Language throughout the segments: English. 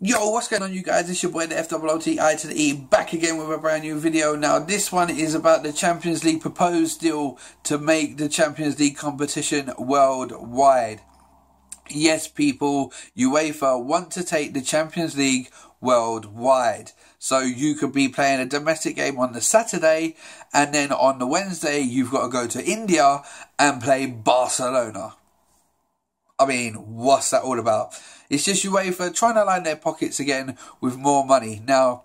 Yo, what's going on, you guys? It's your boy, the FWOTI to the E, back again with a brand new video. Now, this one is about the Champions League proposed deal to make the Champions League competition worldwide. Yes, people, UEFA want to take the Champions League worldwide. So you could be playing a domestic game on the Saturday, and then on the Wednesday, you've got to go to India and play Barcelona. I mean, what's that all about? It's just UEFA trying to line their pockets again with more money. Now,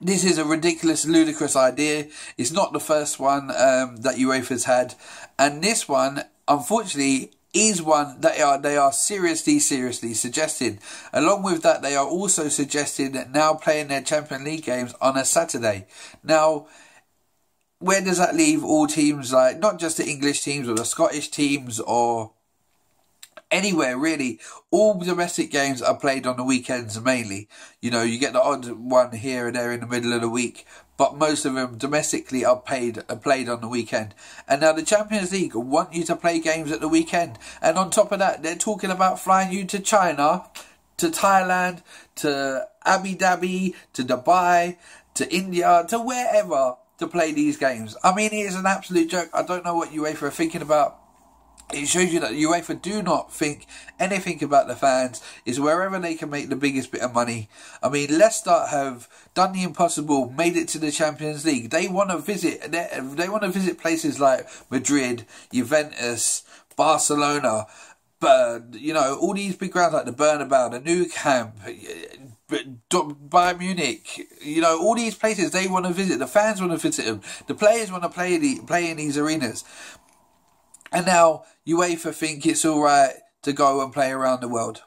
this is a ridiculous, ludicrous idea. It's not the first one that UEFA's had. And this one, unfortunately, is one that they are seriously suggesting. Along with that, they are also suggesting that now playing their Champions League games on a Saturday. Now, where does that leave all teams, like not just the English teams or the Scottish teams or anywhere really? All domestic games are played on the weekends mainly. You know, you get the odd one here and there in the middle of the week, but most of them domestically are played on the weekend. And now the Champions League want you to play games at the weekend. And on top of that, they're talking about flying you to China, to Thailand, to Abu Dhabi, to Dubai, to India, to wherever to play these games. I mean, it is an absolute joke. I don't know what UEFA are thinking about. It shows you that UEFA do not think anything about the fans. Is wherever they can make the biggest bit of money. I mean, Leicester have done the impossible, made it to the Champions League. They want to visit. They want to visit places like Madrid, Juventus, Barcelona. But you know, all these big grounds like the Bernabeu, the Nou Camp, Bayern Munich, you know, all these places they want to visit. The fans want to visit them. The players want to play in these arenas. And now UEFA think it's all right to go and play around the world.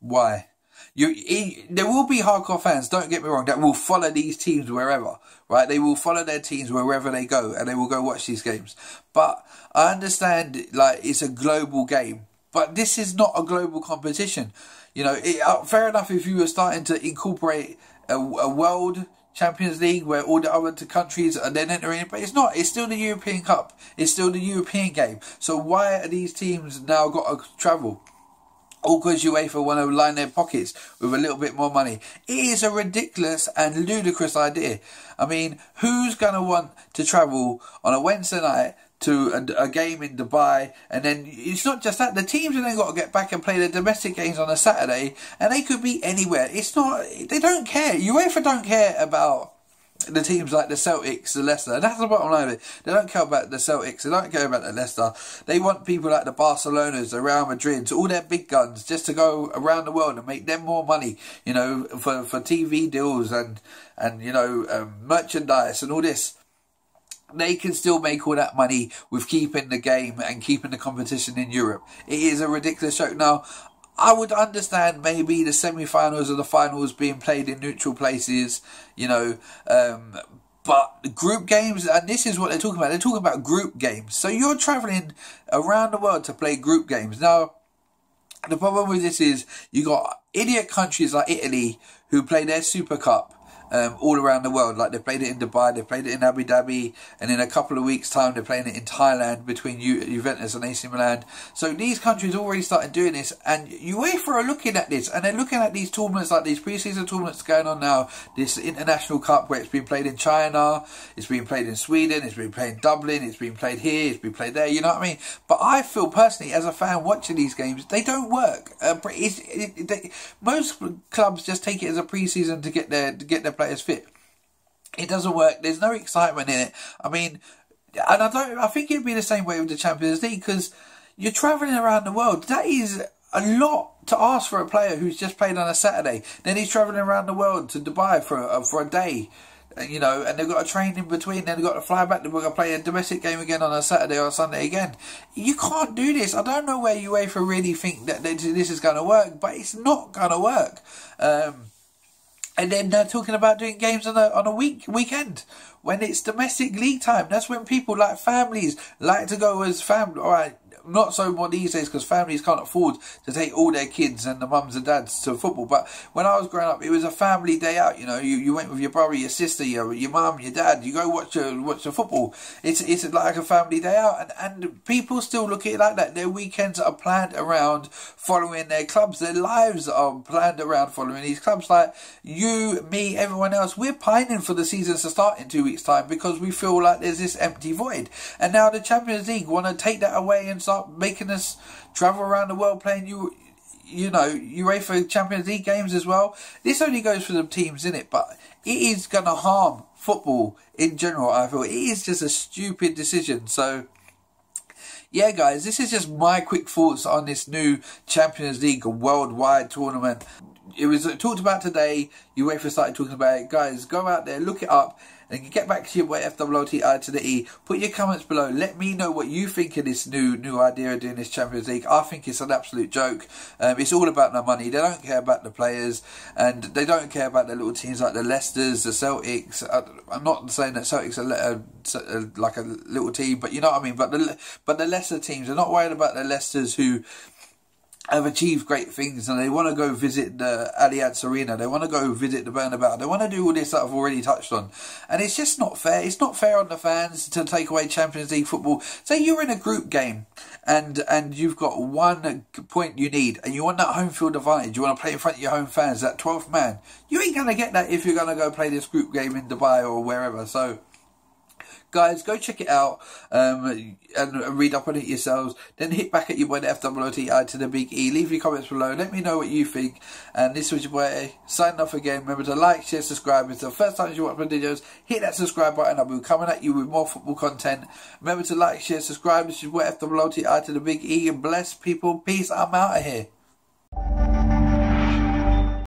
Why? There will be hardcore fans, don't get me wrong, that will follow these teams wherever, right? They will follow their teams wherever they go, and they will go watch these games. But I understand, like, it's a global game, but this is not a global competition. You know, fair enough if you were starting to incorporate a world Champions League where all the other countries are then entering, but it's not. It's still the European Cup. It's still the European game. So why are these teams now got to travel? All because UEFA want to line their pockets with a little bit more money. It is a ridiculous and ludicrous idea. I mean, who's going to want to travel on a Wednesday night to a game in Dubai? And then it's not just that, the teams have then got to get back and play their domestic games on a Saturday, and they could be anywhere. It's not, they don't care. UEFA don't care about the teams like the Celtics, the Leicester, and that's the bottom line of it. They don't care about the Celtics, they don't care about the Leicester. They want people like the Barcelonas, the Real Madrids, all their big guns, just to go around the world and make them more money, you know, for TV deals and you know, merchandise and all this. They can still make all that money with keeping the game and keeping the competition in Europe. It is a ridiculous joke. Now, I would understand maybe the semi-finals or the finals being played in neutral places, you know, but group games, and this is what they're talking about. They're talking about group games. So you're travelling around the world to play group games. Now, the problem with this is you got idiot countries like Italy who play their Super Cup all around the world. Like, they played it in Dubai, they played it in Abu Dhabi, and in a couple of weeks' time they're playing it in Thailand between Juventus and AC Milan. So these countries already started doing this, and UEFA are looking at this, and they're looking at these tournaments, like these pre-season tournaments going on now, this International Cup where it's been played in China, it's been played in Sweden, it's been played in Dublin, it's been played here, it's been played there, you know what I mean? But I feel personally, as a fan watching these games, they don't work. Most clubs just take it as a pre-season to get their players fit. It doesn't work. There's no excitement in it. I mean, and I think it'd be the same way with the Champions League, because you're travelling around the world. That is a lot to ask for a player who's just played on a Saturday. Then he's travelling around the world to Dubai for a day, you know, and they've got to train in between, then they've got to fly back, they've got to play a domestic game again on a Saturday or a Sunday again. You can't do this. I don't know where UEFA really think that this is going to work, but it's not going to work. And then they're talking about doing games on a weekend when it's domestic league time. That's when people, like families, like to go as family. All right, not so more these days because families can't afford to take all their kids and the mums and dads to football. But when I was growing up, it was a family day out. You know, you went with your brother, your sister, your mum, your dad. You go watch the football. It's like a family day out, and people still look at it like that. Their weekends are planned around following their clubs. Their lives are planned around following these clubs. Like you, me, everyone else, we're pining for the season to start in 2 weeks' time because we feel like there's this empty void. And now the Champions League want to take that away and start making us travel around the world playing UEFA Champions League games as well. This only goes for the teams, isn't it? But it is going to harm football in general, I feel. It is just a stupid decision. So yeah, guys, this is just my quick thoughts on this new Champions League worldwide tournament. It was talked about today. UEFA started talking about it. Guys, go out there, look it up, and you get back to your way, FWLTI to the E. Put your comments below. Let me know what you think of this new idea of doing this Champions League. I think it's an absolute joke. It's all about no money. They don't care about the players, and they don't care about their little teams like the Leicesters, the Celtics. I'm not saying that Celtics are like a little team, but you know what I mean. But the Leicester teams, they're not worried about the Leicesters who have achieved great things, and they want to go visit the Allianz Arena, they want to go visit the Bernabeu, they want to do all this that I've already touched on. And it's just not fair. It's not fair on the fans to take away Champions League football. Say you're in a group game and you've got 1 point you need, and you want that home field advantage, you want to play in front of your home fans, that 12th man. You ain't going to get that if you're going to go play this group game in Dubai or wherever. So guys, go check it out and read up on it yourselves. Then hit back at your boy, the FWLTI to the big E. Leave your comments below. Let me know what you think. And this was your boy, signing off again. Remember to like, share, subscribe. It's the first time you watch my videos. Hit that subscribe button. I'll be coming at you with more football content. Remember to like, share, subscribe. This is your boy, FWLTI to the big E. And bless people. Peace. I'm out of here.